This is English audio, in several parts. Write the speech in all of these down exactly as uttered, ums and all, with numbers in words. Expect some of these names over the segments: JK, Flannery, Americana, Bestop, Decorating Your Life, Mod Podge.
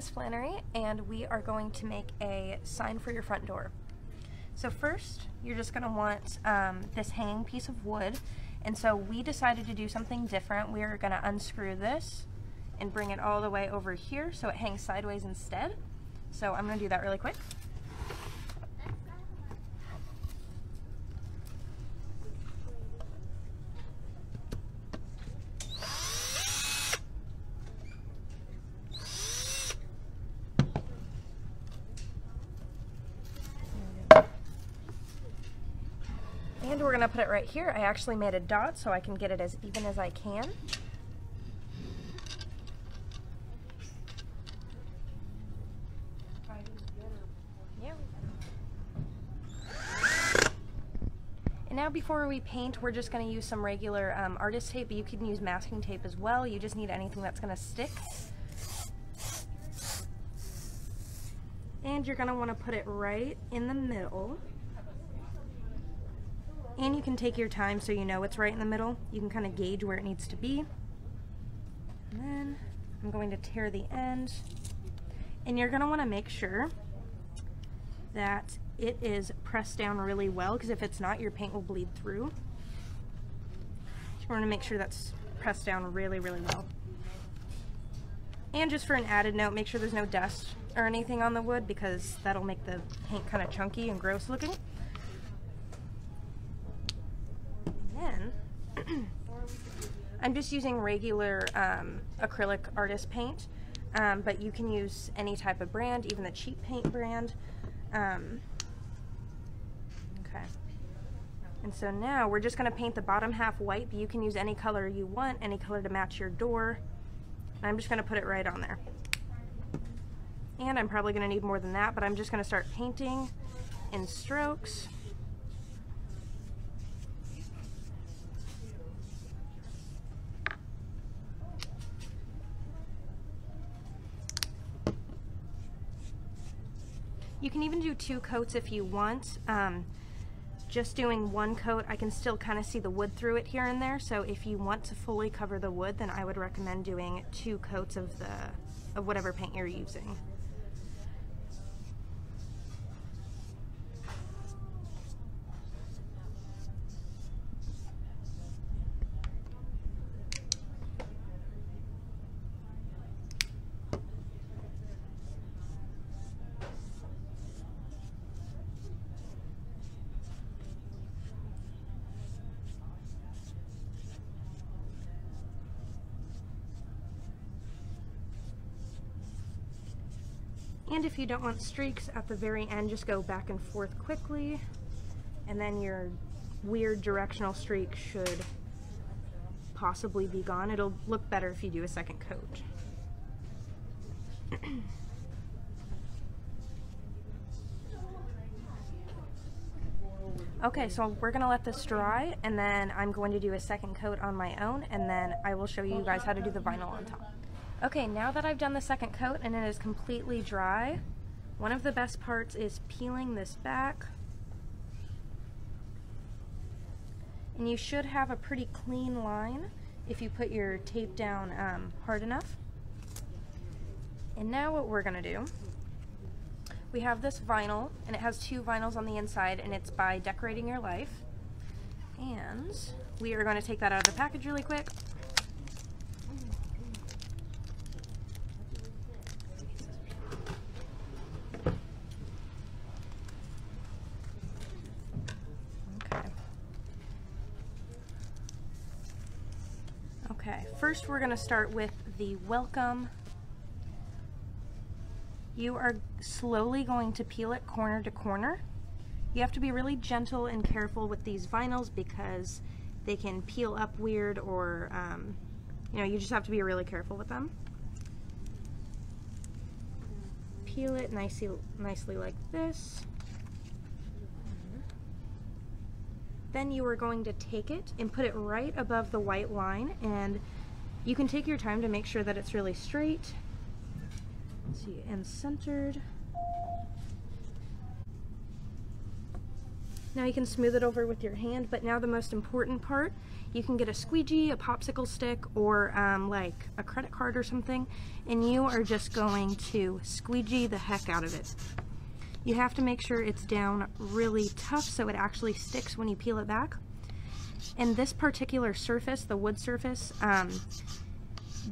Miss Flannery, and we are going to make a sign for your front door. So first, you're just going to want um, this hanging piece of wood, and so we decided to do something different. We are going to unscrew this and bring it all the way over here so it hangs sideways instead. So I'm going to do that really quick. And we're going to put it right here. I actually made a dot so I can get it as even as I can. Yeah. And now before we paint, we're just going to use some regular um, artist tape, but you can use masking tape as well. You just need anything that's going to stick. And you're going to want to put it right in the middle. And you can take your time so you know it's right in the middle. You can kind of gauge where it needs to be. And then I'm going to tear the end. And you're going to want to make sure that it is pressed down really well, because if it's not, your paint will bleed through. You want to make sure that's pressed down really, really well. And just for an added note, make sure there's no dust or anything on the wood, because that'll make the paint kind of chunky and gross looking. I'm just using regular um, acrylic artist paint, um, but you can use any type of brand, even the cheap paint brand. Um, okay. And so now we're just going to paint the bottom half white, but you can use any color you want, any color to match your door. And I'm just going to put it right on there. And I'm probably going to need more than that, but I'm just going to start painting in strokes. You can even do two coats if you want. Um, just doing one coat, I can still kind of see the wood through it here and there, so if you want to fully cover the wood, then I would recommend doing two coats of, the, of whatever paint you're using. And if you don't want streaks, at the very end, just go back and forth quickly, and then your weird directional streak should possibly be gone. It'll look better if you do a second coat. Okay, so we're gonna let this dry, and then I'm going to do a second coat on my own, and then I will show you guys how to do the vinyl on top. Okay, now that I've done the second coat and it is completely dry, one of the best parts is peeling this back. And you should have a pretty clean line if you put your tape down um, hard enough. And now what we're gonna do, we have this vinyl, and it has two vinyls on the inside, and it's by Decorating Your Life. And we are gonna take that out of the package really quick. Okay, first we're going to start with the welcome. You are slowly going to peel it corner to corner. You have to be really gentle and careful with these vinyls because they can peel up weird, or, um, you know, you just have to be really careful with them. Peel it nicely, nicely like this. Then you are going to take it and put it right above the white line, and you can take your time to make sure that it's really straight. Let's see, and centered. Now you can smooth it over with your hand, but now the most important part, you can get a squeegee, a popsicle stick, or um, like a credit card or something, and you are just going to squeegee the heck out of it. You have to make sure it's down really tough so it actually sticks when you peel it back. And this particular surface, the wood surface, um,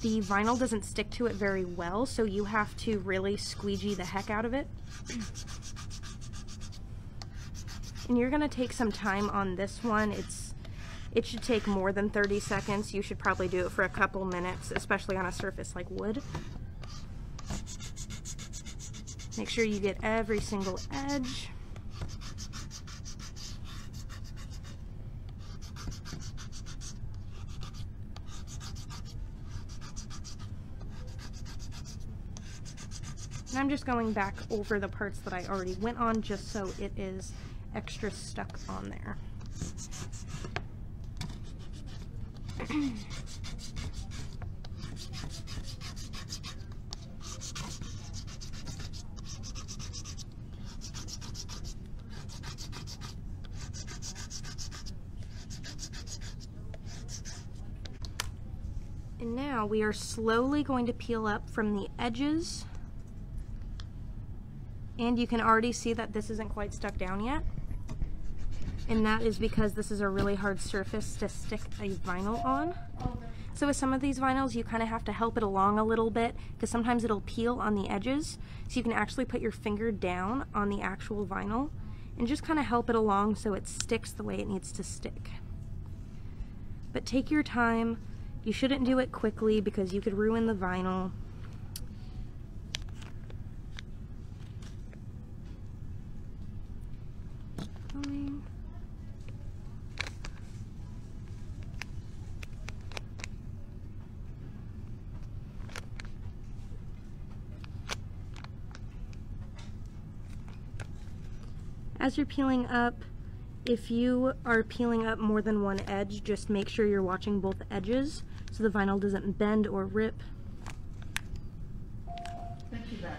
the vinyl doesn't stick to it very well, so you have to really squeegee the heck out of it. And you're gonna take some time on this one. It's, it should take more than thirty seconds. You should probably do it for a couple minutes, especially on a surface like wood. Make sure you get every single edge. And I'm just going back over the parts that I already went on just so it is extra stuck on there. And now we are slowly going to peel up from the edges, and you can already see that this isn't quite stuck down yet. And that is because this is a really hard surface to stick a vinyl on. So with some of these vinyls, you kind of have to help it along a little bit, because sometimes it'll peel on the edges. So you can actually put your finger down on the actual vinyl and just kind of help it along so it sticks the way it needs to stick. But take your time. You shouldn't do it quickly because you could ruin the vinyl. As you're peeling up, if you are peeling up more than one edge, just make sure you're watching both edges so the vinyl doesn't bend or rip. Thank you, Brad.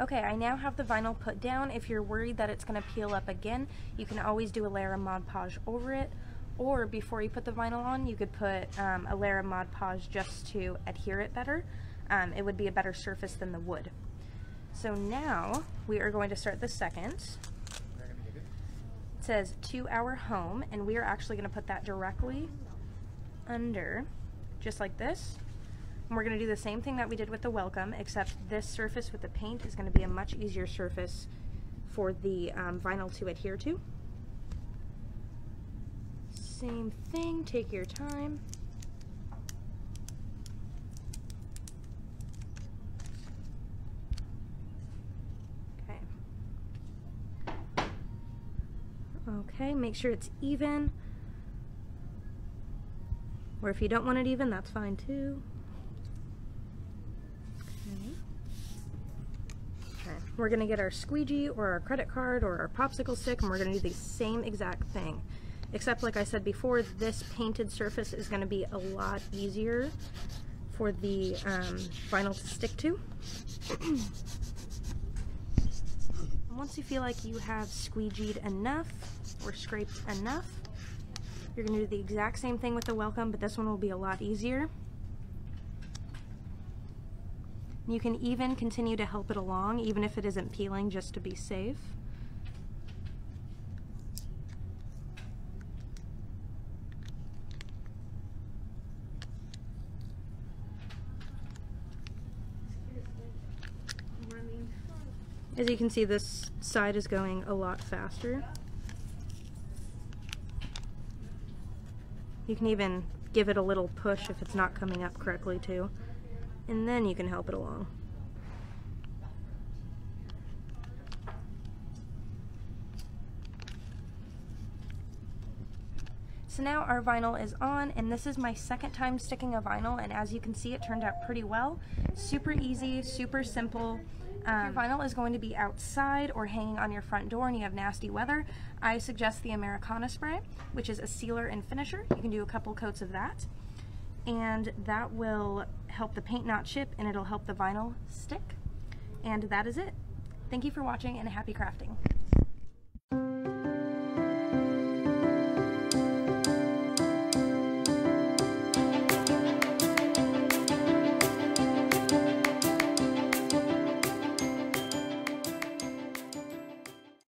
Okay, I now have the vinyl put down. If you're worried that it's gonna peel up again, you can always do a layer of Mod Podge over it, or before you put the vinyl on, you could put um, a layer of Mod Podge just to adhere it better. Um, it would be a better surface than the wood. So now, we are going to start the second. It says, to our home, and we are actually gonna put that directly under, just like this. And we're going to do the same thing that we did with the welcome, except this surface with the paint is going to be a much easier surface for the um, vinyl to adhere to. Same thing, take your time. Okay. Okay, make sure it's even. Or if you don't want it even, that's fine too. We're going to get our squeegee or our credit card or our popsicle stick, and we're going to do the same exact thing. Except, like I said before, this painted surface is going to be a lot easier for the um, vinyl to stick to. Once you feel like you have squeegeed enough or scraped enough, you're going to do the exact same thing with the welcome, but this one will be a lot easier. You can even continue to help it along, even if it isn't peeling, just to be safe. As you can see, this side is going a lot faster. You can even give it a little push if it's not coming up correctly, too. And then you can help it along. So now our vinyl is on, and this is my second time sticking a vinyl, and as you can see, it turned out pretty well. Super easy, super simple. Um, your vinyl is going to be outside or hanging on your front door and you have nasty weather. I suggest the Americana spray, which is a sealer and finisher. You can do a couple coats of that, and that will help the paint not chip, and it'll help the vinyl stick. And that is it. Thank you for watching, and happy crafting.